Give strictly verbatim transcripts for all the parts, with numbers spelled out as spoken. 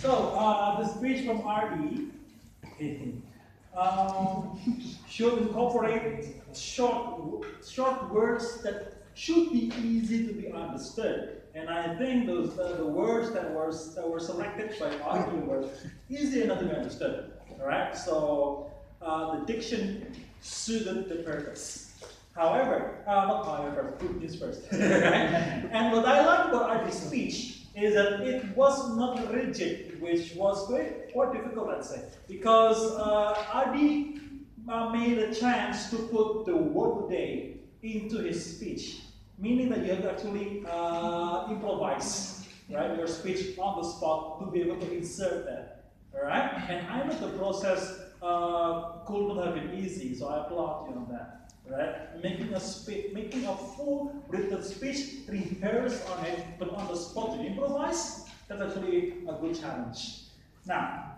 So, uh, the speech from Ardi um, should incorporate short, short words that should be easy to be understood. And I think those uh, the words that were that were selected by Ardi were easy enough to be understood. All right. So uh, the diction suited the purpose. However, uh, not however, put this first. And what I like about Ardi's speech is that it was not rigid, which was great, quite difficult, let's say, because uh, Ardi uh, made a chance to put the word today into his speech, meaning that you have to actually uh, improvise, right, your speech on the spot to be able to insert that, all right? And I know the process uh, could not have been easy, so I applaud you on that. Right? Making a speech, making a full written speech, rehearse on it, but on the spot to improvise, that's actually a good challenge. Now,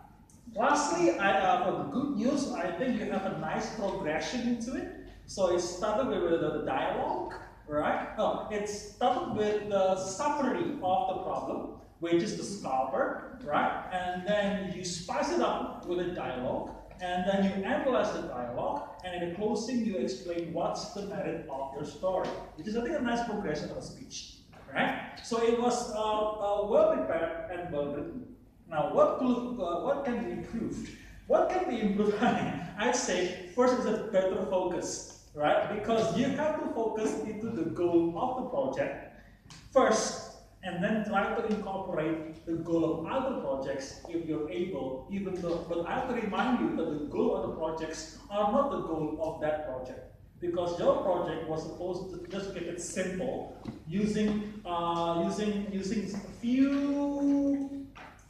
lastly, I, uh, for the good news, I think you have a nice progression into it. So it started with the dialogue, right? Oh, it started with the summary of the problem, which is the scalper, right? And then you spice it up with a dialogue. And then you analyze the dialogue, and in the closing, you explain what's the merit of your story, which is, I think, a nice progression of a speech, right? So it was uh, uh, well prepared and well written. Now, what could, uh, what can be improved? What can be improved? I'd say first is a better focus, right? Because you have to focus into the goal of the project first, and then try to incorporate the goal of other projects if you're able, even though, but I have to remind you that the goal of the projects are not the goal of that project. Because your project was supposed to just keep it simple, using uh, using using few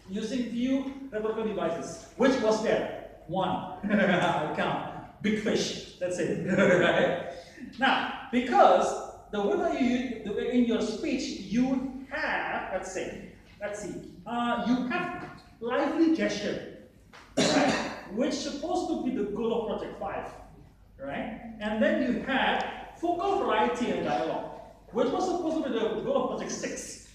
using few repertoire devices, which was there. One, I count, big fish, that's it, right? Now, because the way that you, in your speech, you have, let's say, let's see, uh, you have lively gesture, right? Which is supposed to be the goal of project five, right? And then you had focal variety and dialogue, which was supposed to be the goal of project six.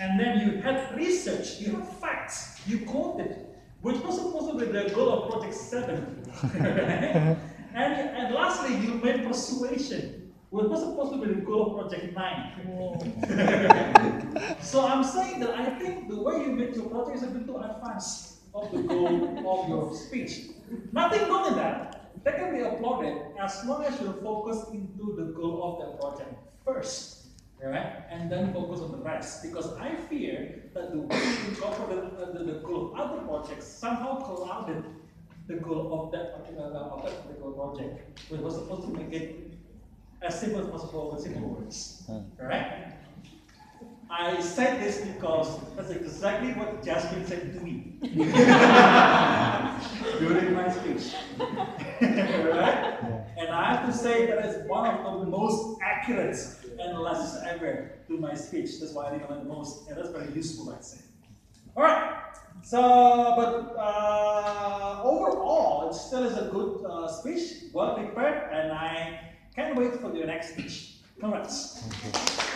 And then you had research, you have facts, you quoted, which was supposed to be the goal of project seven. Right? and, and lastly, you made persuasion. Well, it was supposed to be the goal of project nine. So I'm saying that I think the way you make your project is a bit too advanced of the goal of your speech. Nothing wrong in that. That can be applauded as long as you focus into the goal of that project first, right? And then focus on the rest. Because I fear that the way you incorporate the, the, the goal of other projects somehow clouded the goal of that particular, of that particular project, which was supposed to make it as simple as possible with simple words, right? I said this because that's exactly what Jasmine said to me during my speech, right? And I have to say that it's one of the most accurate analysis ever to my speech. That's why I think I'm the most, and that's very useful, I'd say. All right. So, but uh, overall, it still is a good uh, speech, well prepared, and I can't wait for your next speech. Congrats.